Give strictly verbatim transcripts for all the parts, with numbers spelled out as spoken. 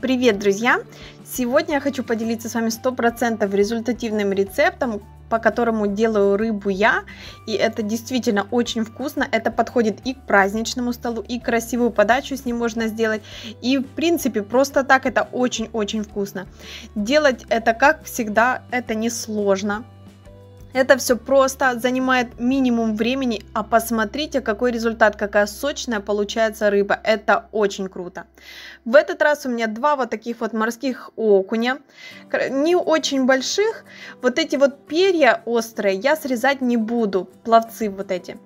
Привет, друзья! Сегодня я хочу поделиться с вами сто процентов результативным рецептом, по которому делаю рыбу я, и это действительно очень вкусно. Это подходит и к праздничному столу, и красивую подачу с ним можно сделать, и в принципе просто так это очень-очень вкусно. Делать это, как всегда, это несложно. Это все просто, занимает минимум времени, а посмотрите, какой результат, какая сочная получается рыба, это очень круто. В этот раз у меня два вот таких вот морских окуня, не очень больших, вот эти вот перья острые я срезать не буду, пловцы вот эти.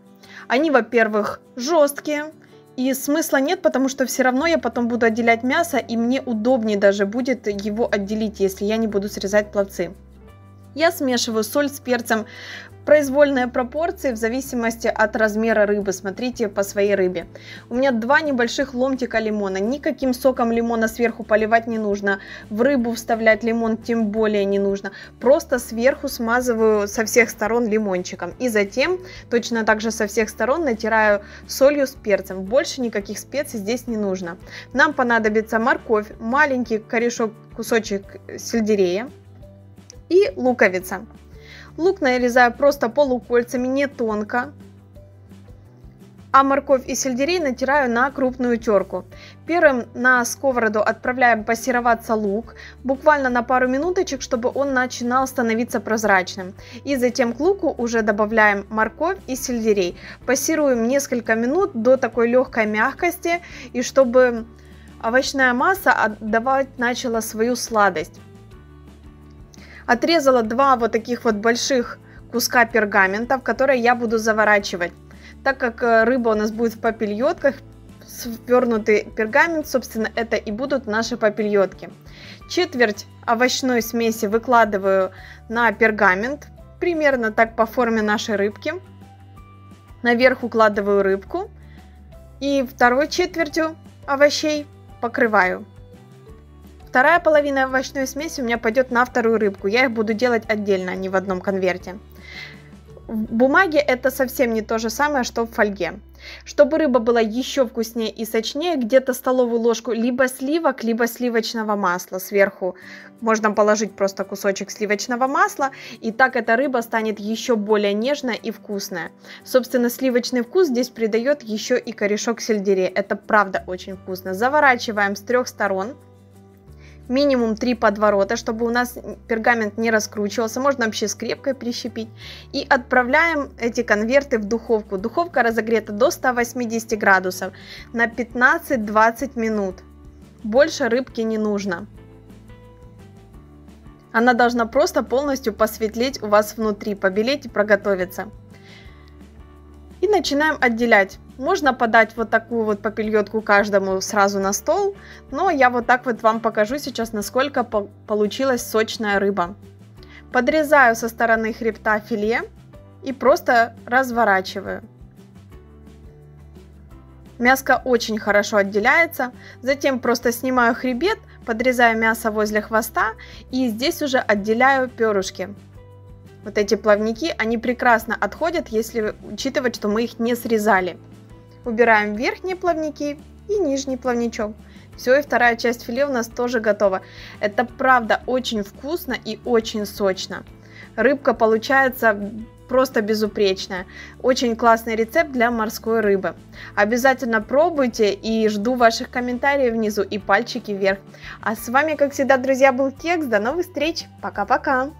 Они, во-первых, жесткие. И смысла нет, потому что все равно я потом буду отделять мясо, и мне удобнее даже будет его отделить, если я не буду срезать пловцы. Я смешиваю соль с перцем, произвольные пропорции в зависимости от размера рыбы, смотрите по своей рыбе. У меня два небольших ломтика лимона, никаким соком лимона сверху поливать не нужно, в рыбу вставлять лимон тем более не нужно. Просто сверху смазываю со всех сторон лимончиком и затем точно так же со всех сторон натираю солью с перцем, больше никаких специй здесь не нужно. Нам понадобится морковь, маленький корешок, кусочек сельдерея. И луковица. Лук нарезаю просто полукольцами, не тонко. А морковь и сельдерей натираю на крупную терку. Первым на сковороду отправляем пассероваться лук, буквально на пару минуточек, чтобы он начинал становиться прозрачным. И затем к луку уже добавляем морковь и сельдерей. Пассируем несколько минут до такой легкой мягкости, и чтобы овощная масса отдавать начала свою сладость. Отрезала два вот таких вот больших куска пергамента, в которые я буду заворачивать. Так как рыба у нас будет в папильотках, свернутый пергамент, собственно, это и будут наши папильотки. Четверть овощной смеси выкладываю на пергамент, примерно так по форме нашей рыбки. Наверх укладываю рыбку и второй четвертью овощей покрываю. Вторая половина овощной смеси у меня пойдет на вторую рыбку. Я их буду делать отдельно, а не в одном конверте. В бумаге это совсем не то же самое, что в фольге. Чтобы рыба была еще вкуснее и сочнее, где-то столовую ложку либо сливок, либо сливочного масла. Сверху можно положить просто кусочек сливочного масла, и так эта рыба станет еще более нежная и вкусная. Собственно, сливочный вкус здесь придает еще и корешок сельдерея. Это правда очень вкусно. Заворачиваем с трех сторон. Минимум три подворота, чтобы у нас пергамент не раскручивался, можно вообще скрепкой прищепить. И отправляем эти конверты в духовку. Духовка разогрета до ста восьмидесяти градусов на пятнадцать-двадцать минут. Больше рыбки не нужно. Она должна просто полностью посветлеть у вас внутри, побелеть и проготовиться. И начинаем отделять. Можно подать вот такую вот папильотку каждому сразу на стол, но я вот так вот вам покажу сейчас, насколько по- получилась сочная рыба. Подрезаю со стороны хребта филе и просто разворачиваю. Мяско очень хорошо отделяется, затем просто снимаю хребет, подрезаю мясо возле хвоста и здесь уже отделяю перышки. Вот эти плавники, они прекрасно отходят, если учитывать, что мы их не срезали. Убираем верхние плавники и нижний плавничок. Все, и вторая часть филе у нас тоже готова. Это правда очень вкусно и очень сочно. Рыбка получается просто безупречная. Очень классный рецепт для морской рыбы. Обязательно пробуйте и жду ваших комментариев внизу и пальчики вверх. А с вами, как всегда, друзья, был Кекс. До новых встреч. Пока-пока.